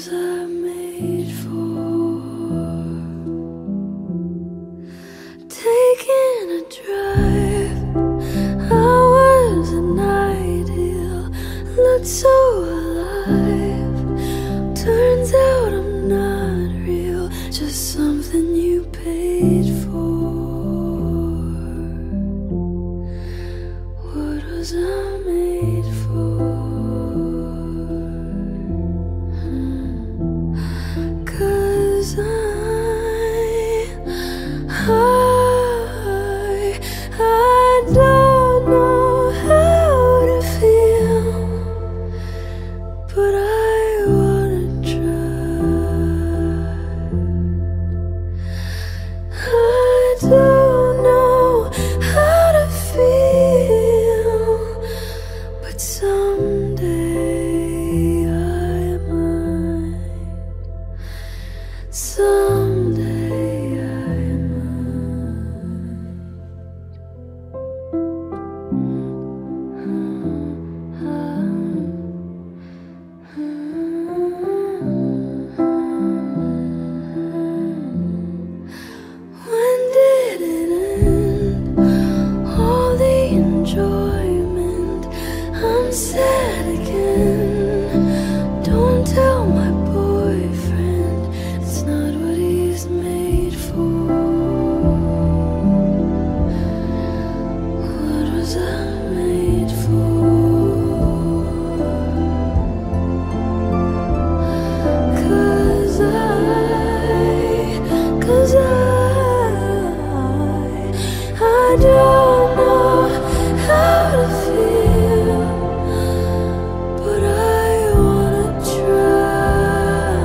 was I made for? Taking a drive, hours an ideal, looked so alive. Turns out I'm not real, just something you paid for. What was I made for? I don't know how to feel, but I wanna try. I don't know how to feel, but someday I might. I'm sad again. Don't tell my boyfriend, it's not what he's made for. What was I made for? Cause I don't know how to feel, but I wanna try.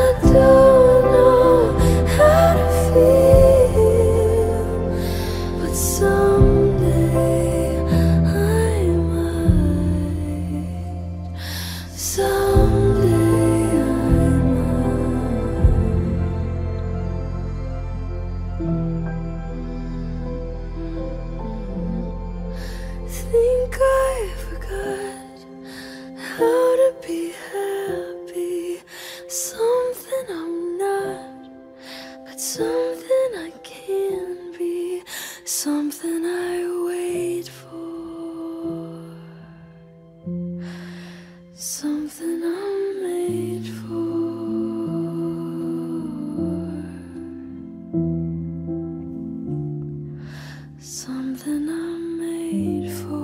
I don't know how to feel, but someday I might. Someday I might. Think I forgot how to be happy. Something I'm not, but something I can be. Something I wait for. Something I'm made for. Something I'm made for.